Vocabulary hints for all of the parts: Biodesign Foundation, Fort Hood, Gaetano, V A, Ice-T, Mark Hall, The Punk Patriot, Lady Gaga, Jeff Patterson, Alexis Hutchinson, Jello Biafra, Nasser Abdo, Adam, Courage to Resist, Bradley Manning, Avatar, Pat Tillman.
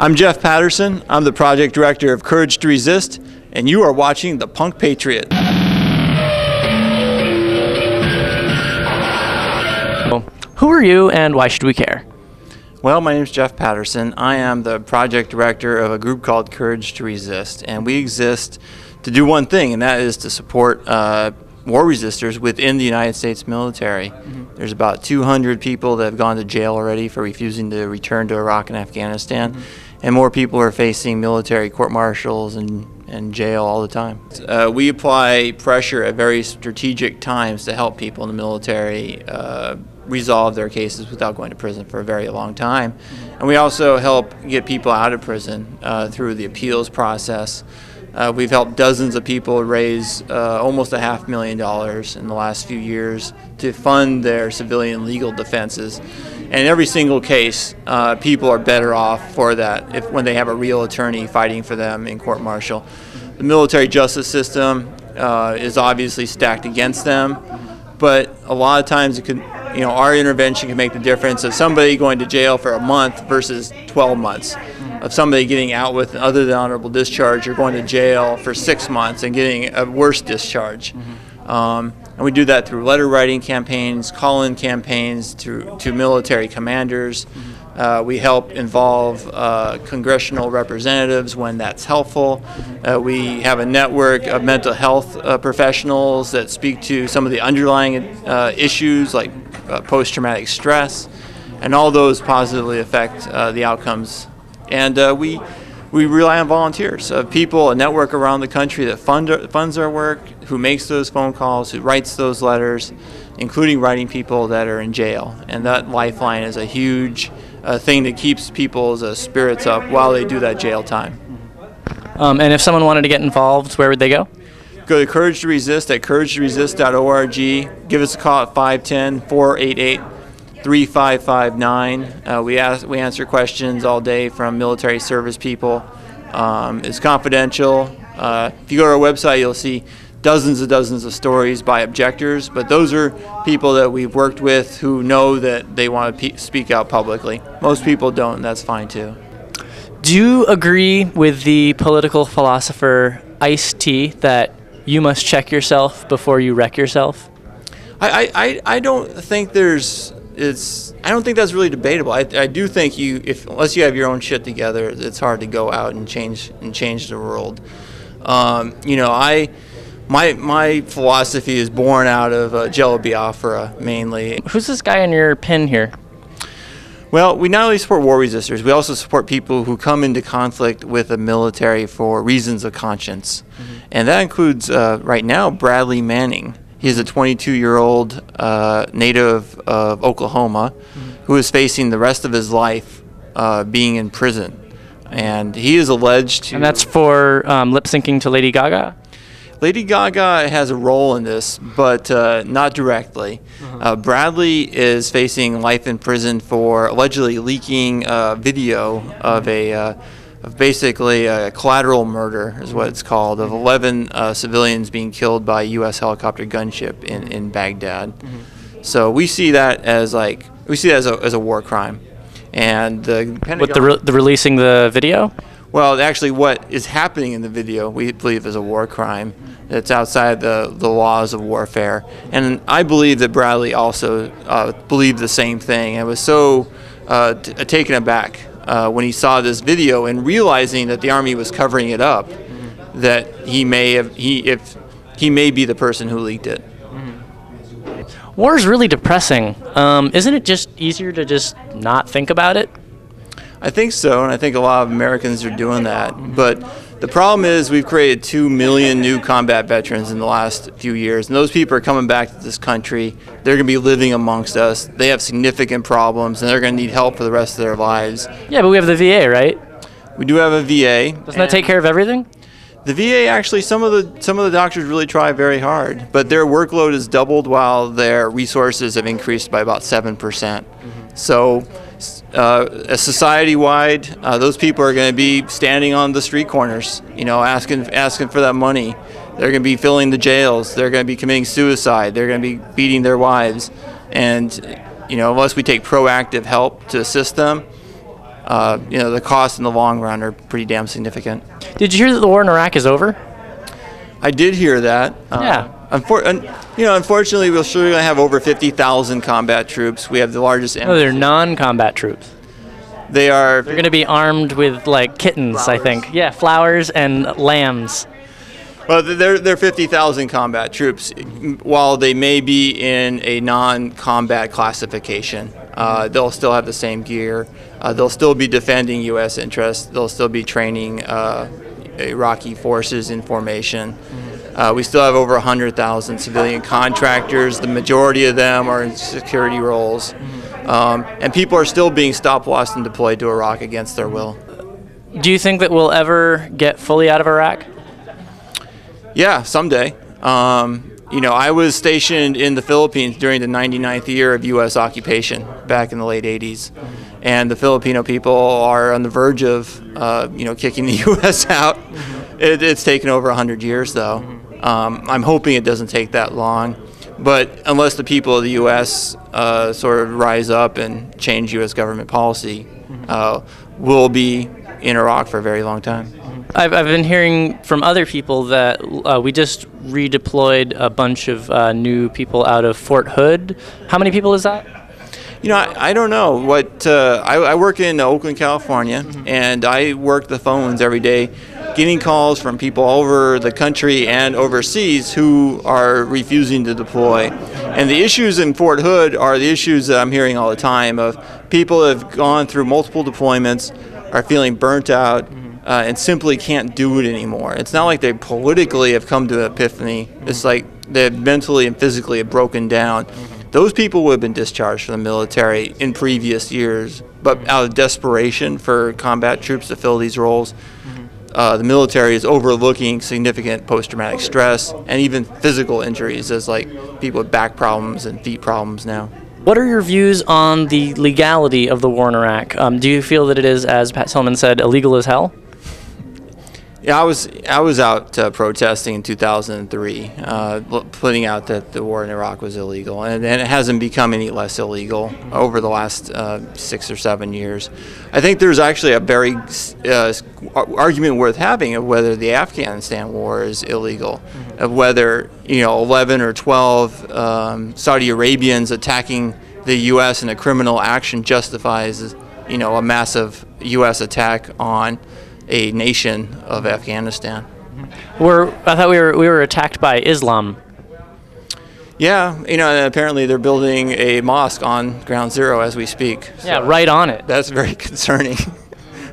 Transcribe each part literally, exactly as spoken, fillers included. I'm Jeff Patterson. I'm the project director of Courage to Resist, and you are watching The Punk Patriot. Who are you and why should we care? Well, my name is Jeff Patterson. I am the project director of a group called Courage to Resist, and we exist to do one thing, and that is to support uh, war resistors within the United States military. Mm-hmm. There's about two hundred people that have gone to jail already for refusing to return to Iraq and Afghanistan, mm-hmm. and more people are facing military court-martials and, and jail all the time. Uh, we apply pressure at very strategic times to help people in the military uh, resolve their cases without going to prison for a very long time. Mm-hmm. And we also help get people out of prison uh, through the appeals process. Uh, we've helped dozens of people raise uh, almost a half million dollars in the last few years to fund their civilian legal defenses. And in every single case, uh, people are better off for that if when they have a real attorney fighting for them in court-martial. The military justice system uh, is obviously stacked against them, but a lot of times it can. You know, our intervention can make the difference of somebody going to jail for a month versus twelve months, of somebody getting out with other than honorable discharge or going to jail for six months and getting a worse discharge. Mm-hmm. um, and we do that through letter writing campaigns, call-in campaigns to, to military commanders. Mm-hmm. uh, we help involve uh, congressional representatives when that's helpful. Uh, we have a network of mental health uh, professionals that speak to some of the underlying uh, issues like Uh, post-traumatic stress, and all those positively affect uh, the outcomes. And uh, we we rely on volunteers, uh, people, a network around the country that fund our, funds our work, who makes those phone calls, who writes those letters, including writing people that are in jail. And that lifeline is a huge uh, thing that keeps people's uh, spirits up while they do that jail time. Um, and if someone wanted to get involved, where would they go? Go to Courage to Resist at courage to resist dot org. Give us a call at five one zero, four eight eight, three five five nine. Uh, we, ask, we answer questions all day from military service people. Um, it's confidential. Uh, if you go to our website, you'll see dozens and dozens of stories by objectors, but those are people that we've worked with who know that they want to pe speak out publicly. Most people don't, and that's fine too. Do you agree with the political philosopher Ice-T that you must check yourself before you wreck yourself? I, I, I don't think there's, it's, I don't think that's really debatable. I, I do think you, if, unless you have your own shit together, it's hard to go out and change, and change the world. Um, you know, I, my, my philosophy is born out of uh, Jello Biafra, mainly. Who's this guy in your pin here? Well, we not only support war resistors, we also support people who come into conflict with the military for reasons of conscience. Mm-hmm. And that includes, uh, right now, Bradley Manning. He's a twenty-two-year-old uh, native of Oklahoma, mm-hmm. who is facing the rest of his life uh, being in prison. And he is alleged to... And that's for um, lip-syncing to Lady Gaga? Lady Gaga has a role in this, but uh, not directly. Uh-huh. uh, Bradley is facing life in prison for allegedly leaking uh, video of a, uh, of basically a collateral murder, is what it's called, of eleven uh, civilians being killed by a U S helicopter gunship in, in Baghdad. Mm-hmm. So we see that as like, we see that as a, as a war crime. And the Pentagon... With the, re the releasing the video? Well, actually what is happening in the video, we believe, is a war crime that's outside the, the laws of warfare. And I believe that Bradley also uh, believed the same thing. I was so uh, t taken aback uh, when he saw this video and realizing that the Army was covering it up, mm-hmm. that he may, have, he, if, he may be the person who leaked it. Mm-hmm. War is really depressing. Um, isn't it just easier to just not think about it? I think so, and I think a lot of Americans are doing that. But the problem is we've created two million new combat veterans in the last few years, and those people are coming back to this country. They're going to be living amongst us. They have significant problems, and they're going to need help for the rest of their lives. Yeah, but we have the V A, right? We do have a V A. Doesn't that take care of everything? The V A actually, some of the some of the doctors really try very hard, but their workload is doubled while their resources have increased by about seven percent. Mm-hmm. So... Uh, society-wide, uh, those people are going to be standing on the street corners, you know, asking asking for that money. They're going to be filling the jails. They're going to be committing suicide. They're going to be beating their wives. And, you know, unless we take proactive help to assist them, uh, you know, the costs in the long run are pretty damn significant. Did you hear that the war in Iraq is over? I did hear that. Uh, yeah. Unfor- un- you know, unfortunately, we're sure going to have over fifty thousand combat troops. We have the largest... No, they're non-combat troops. They are... They're going to be armed with, like, kittens, flowers. I think. Yeah, flowers and lambs. Well, they're, they're fifty thousand combat troops, while they may be in a non-combat classification. Uh, they'll still have the same gear. Uh, they'll still be defending U S interests. They'll still be training uh, Iraqi forces in formation. Uh, we still have over one hundred thousand civilian contractors. The majority of them are in security roles. Um, and people are still being stopped, lost, and deployed to Iraq against their will. Do you think that we'll ever get fully out of Iraq? Yeah, someday. Um, you know, I was stationed in the Philippines during the ninety-ninth year of U S occupation back in the late eighties. And the Filipino people are on the verge of, uh, you know, kicking the U S out. It, it's taken over one hundred years, though. Um, I'm hoping it doesn't take that long. But unless the people of the U S uh, sort of rise up and change U S government policy, uh, we'll be in Iraq for a very long time. I've, I've been hearing from other people that uh, we just redeployed a bunch of uh, new people out of Fort Hood. How many people is that? You know, I, I don't know. What uh, I, I work in Oakland, California, and I work the phones every day, getting calls from people all over the country and overseas who are refusing to deploy. And the issues in Fort Hood are the issues that I'm hearing all the time of people that have gone through multiple deployments, are feeling burnt out, uh, and simply can't do it anymore. It's not like they politically have come to an epiphany. It's like they've mentally and physically have broken down. Those people would have been discharged from the military in previous years, but out of desperation for combat troops to fill these roles, Uh, the military is overlooking significant post-traumatic stress and even physical injuries as like people with back problems and feet problems now. What are your views on the legality of the war in Iraq? Um, do you feel that it is, as Pat Tillman said, illegal as hell? Yeah, I was I was out uh, protesting in two thousand three, uh, putting out that the war in Iraq was illegal, and, and it hasn't become any less illegal over the last uh, six or seven years. I think there's actually a very uh, argument worth having of whether the Afghanistan war is illegal, of whether, you know, eleven or twelve um, Saudi Arabians attacking the U S in a criminal action justifies, you know, a massive U S attack on a nation of Afghanistan. We're, I thought we were we were attacked by Islam. Yeah, you know, and apparently they're building a mosque on Ground Zero as we speak. So yeah, right on it. That's very concerning.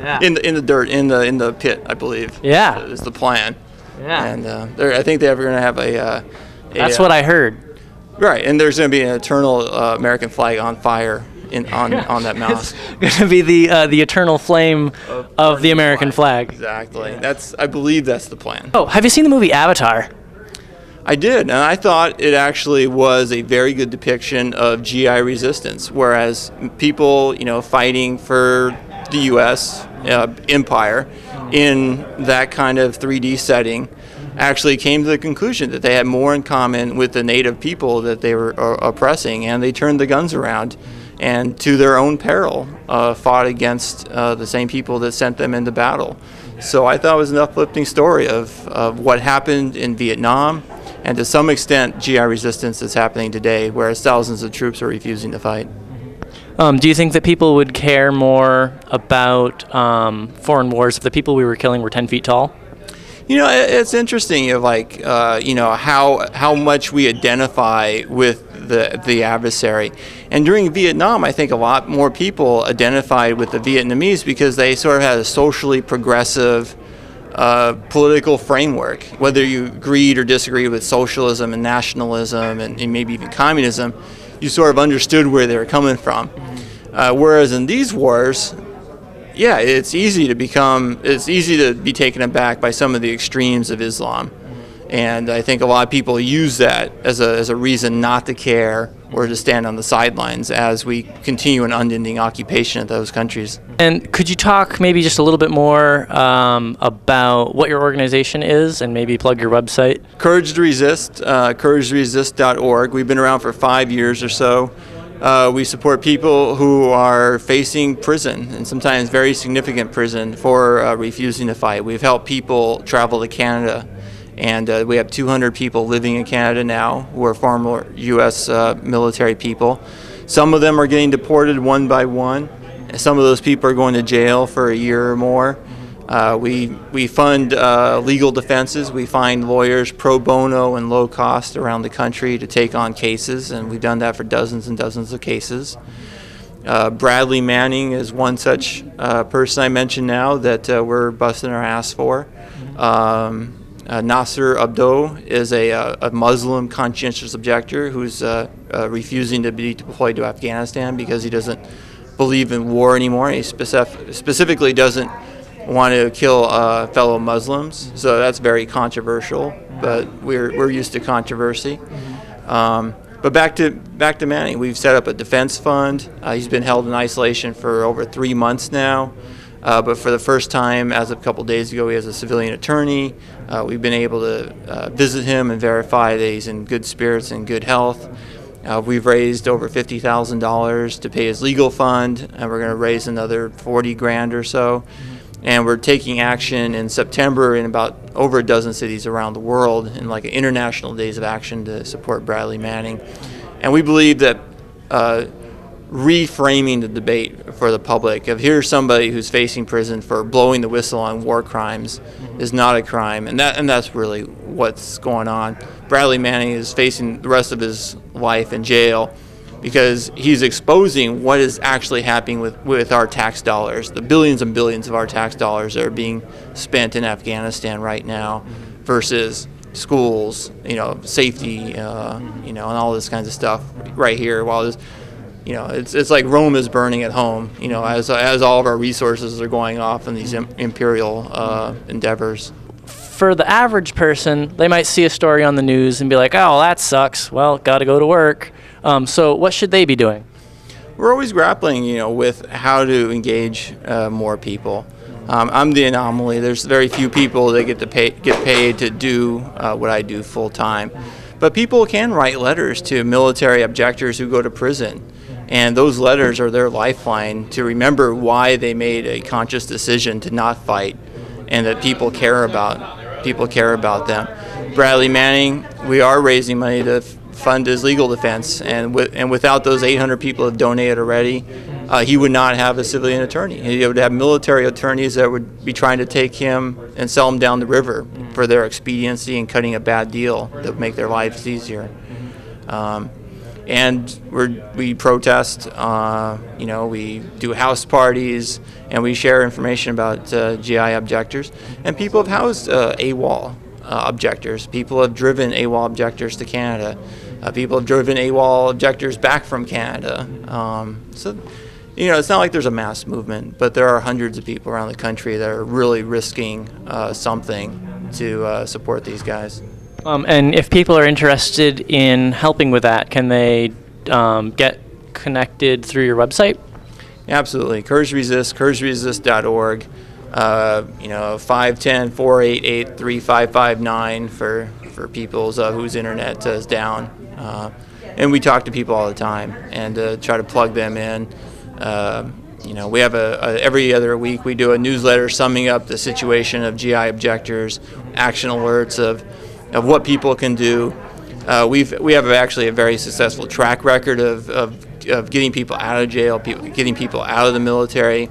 Yeah. in the in the dirt, in the in the pit, I believe. Yeah, is the plan. Yeah, and uh, I think they're going to have a. Uh, a That's what uh, I heard. Right, and there's going to be an eternal uh, American flag on fire. In, on, on that mosque. It's going to be the uh, the eternal flame of, of the American flag. flag. Exactly. Yeah. That's I believe that's the plan. Oh, have you seen the movie Avatar? I did, and I thought it actually was a very good depiction of G I resistance, whereas people, you know, fighting for the U S uh, empire in that kind of three D setting actually came to the conclusion that they had more in common with the native people that they were uh, oppressing, and they turned the guns around and to their own peril, uh, fought against uh, the same people that sent them into battle. So I thought it was an uplifting story of, of what happened in Vietnam, and to some extent G I resistance is happening today, whereas thousands of troops are refusing to fight. Um, do you think that people would care more about um, foreign wars if the people we were killing were ten feet tall? You know, it, it's interesting, you know, like, uh, you know, how how much we identify with the the adversary. And during Vietnam, I think a lot more people identified with the Vietnamese because they sort of had a socially progressive uh, political framework. Whether you agreed or disagreed with socialism and nationalism and, and maybe even communism, you sort of understood where they were coming from. Uh, whereas in these wars, yeah, it's easy to become, it's easy to be taken aback by some of the extremes of Islam. And I think a lot of people use that as a, as a reason not to care or to stand on the sidelines as we continue an unending occupation of those countries. And could you talk maybe just a little bit more um, about what your organization is and maybe plug your website? Courage to Resist, uh, courage to resist dot org. We've been around for five years or so. Uh, we support people who are facing prison, and sometimes very significant prison, for uh, refusing to fight. We've helped people travel to Canada, and uh, we have two hundred people living in Canada now who are former U S uh, military people. Some of them are getting deported one by one. Some of those people are going to jail for a year or more. Uh, we, we fund uh, legal defenses. We find lawyers pro bono and low cost around the country to take on cases, and we've done that for dozens and dozens of cases. Uh, Bradley Manning is one such uh, person I mentioned now that uh, we're busting our ass for. Um, uh, Nasser Abdo is a, a Muslim conscientious objector who's uh, uh, refusing to be deployed to Afghanistan because he doesn't believe in war anymore. He specif specifically doesn't want to kill uh, fellow Muslims, so that's very controversial. But we're we're used to controversy. Um, but back to back to Manning, we've set up a defense fund. Uh, he's been held in isolation for over three months now. Uh, but for the first time, as of a couple days ago, he has a civilian attorney. Uh, we've been able to uh, visit him and verify that he's in good spirits and good health. Uh, we've raised over fifty thousand dollars to pay his legal fund, and we're going to raise another forty grand or so. And we're taking action in September in about over a dozen cities around the world in like international days of action to support Bradley Manning. And we believe that uh, reframing the debate for the public of here's somebody who's facing prison for blowing the whistle on war crimes is not a crime. And, that, and that's really what's going on. Bradley Manning is facing the rest of his life in jail because he's exposing what is actually happening with, with our tax dollars, the billions and billions of our tax dollars that are being spent in Afghanistan right now versus schools, you know, safety, uh, you know, and all this kinds of stuff right here. While this, you know, it's, it's like Rome is burning at home, you know, as, as all of our resources are going off in these im imperial uh, endeavors. For the average person, they might see a story on the news and be like, oh, that sucks. Well, got to go to work. Um, so what should they be doing? We're always grappling, you know, with how to engage uh, more people. Um, I'm the anomaly. There's very few people that get to pay, get paid to do uh, what I do full time. But people can write letters to military objectors who go to prison. And those letters are their lifeline to remember why they made a conscious decision to not fight and that people care about, people care about them. Bradley Manning, we are raising money to fund his legal defense, and with, and without those eight hundred people have donated already, uh, he would not have a civilian attorney. He would have military attorneys that would be trying to take him and sell him down the river for their expediency and cutting a bad deal that would make their lives easier. Um, and we're, we protest, uh, you know, we do house parties, and we share information about uh, G I objectors. And people have housed uh, AWOL uh, objectors. People have driven AWOL objectors to Canada. Uh, people have driven AWOL objectors back from Canada. Um, so, you know, it's not like there's a mass movement, but there are hundreds of people around the country that are really risking uh, something to uh, support these guys. Um, and if people are interested in helping with that, can they um, get connected through your website? Absolutely. Courage to Resist, courage resist dot org. Uh, you know, five one zero, four eight eight, three five five nine for for people's uh, whose internet uh, is down, uh, and we talk to people all the time and uh, try to plug them in. Uh, you know, we have a, a every other week we do a newsletter summing up the situation of G I objectors, action alerts of of what people can do. Uh, we've we have actually a very successful track record of of, of getting people out of jail, people, getting people out of the military.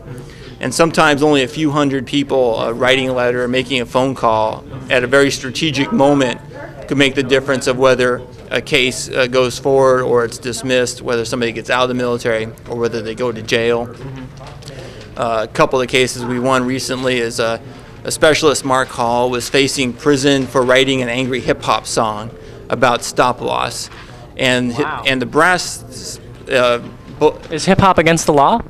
And sometimes only a few hundred people uh, writing a letter or making a phone call at a very strategic moment could make the difference of whether a case uh, goes forward or it's dismissed, whether somebody gets out of the military or whether they go to jail. Uh, a couple of the cases we won recently is uh, a specialist, Mark Hall, was facing prison for writing an angry hip-hop song about stop loss. And, wow. and the brass... Uh, is hip-hop against the law?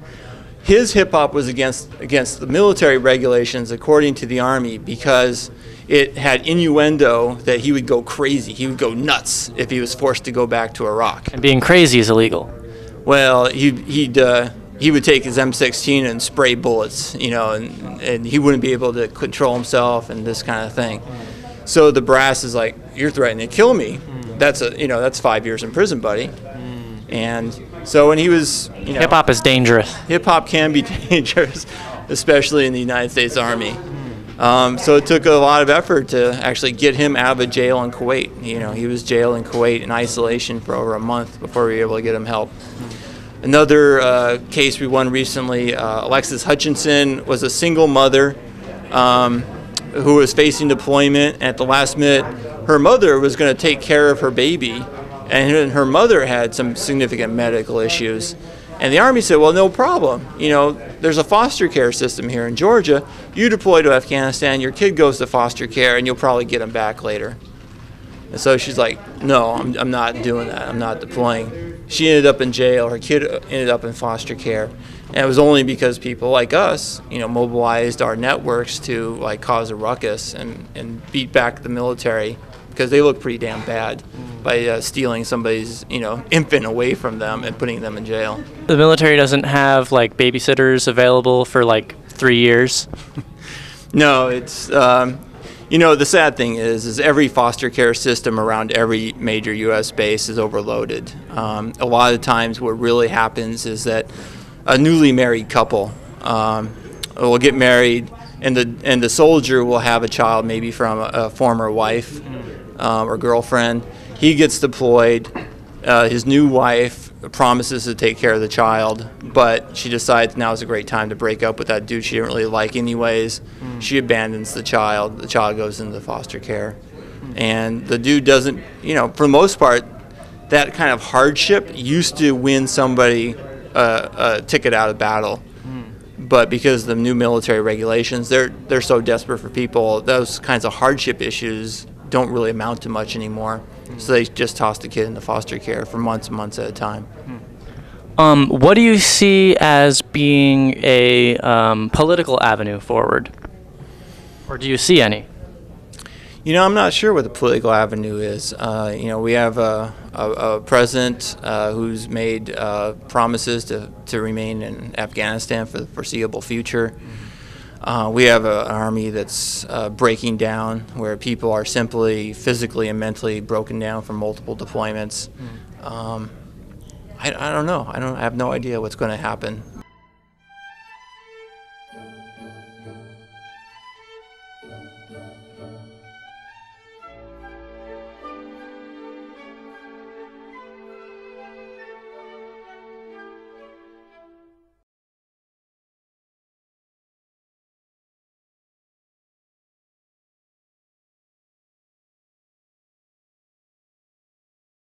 His hip-hop was against against the military regulations, according to the Army, because it had innuendo that he would go crazy, he would go nuts if he was forced to go back to Iraq. And being crazy is illegal. Well, he he'd uh, he would take his M sixteen and spray bullets, you know, and and he wouldn't be able to control himself and this kind of thing. So the brass is like, "You're threatening to kill me. That's a you know that's five years in prison, buddy." And So when he was, you know, hip hop is dangerous. Hip hop can be dangerous, especially in the United States Army. Um, so it took a lot of effort to actually get him out of a jail in Kuwait. You know, he was jailed in Kuwait in isolation for over a month before we were able to get him help. Another uh, case we won recently, uh, Alexis Hutchinson was a single mother um, who was facing deployment. At the last minute, her mother was going to take care of her baby, and her mother had some significant medical issues. And the Army said, well, no problem. You know, there's a foster care system here in Georgia. You deploy to Afghanistan, your kid goes to foster care, and you'll probably get him back later. And so she's like, no, I'm, I'm not doing that. I'm not deploying. She ended up in jail. Her kid ended up in foster care. And it was only because people like us, you know, mobilized our networks to, like, cause a ruckus and, and beat back the military, because they look pretty damn bad by uh, stealing somebody's, you know, infant away from them and putting them in jail. The military doesn't have, like, babysitters available for, like, three years? No, it's, um, you know, the sad thing is, is every foster care system around every major U S base is overloaded. Um, a lot of times what really happens is that a newly married couple um, will get married, and the, and the soldier will have a child maybe from a, a former wife um, or girlfriend. He gets deployed. Uh, his new wife promises to take care of the child, but she decides now is a great time to break up with that dude she didn't really like anyways. Mm. She abandons the child. The child goes into foster care. Mm. And the dude doesn't, you know, for the most part, that kind of hardship used to win somebody uh, a ticket out of battle. Mm. But because of the new military regulations, they're, they're so desperate for people, those kinds of hardship issues don't really amount to much anymore. So they just toss the kid into foster care for months and months at a time. Um, what do you see as being a um, political avenue forward? Or do you see any? You know, I'm not sure what the political avenue is. Uh, you know, we have a, a, a president uh, who's made uh, promises to, to remain in Afghanistan for the foreseeable future. Uh, we have a, an army that's uh, breaking down, where people are simply physically and mentally broken down from multiple deployments. Mm. Um, I, I don't know. I don't I have no idea what's going to happen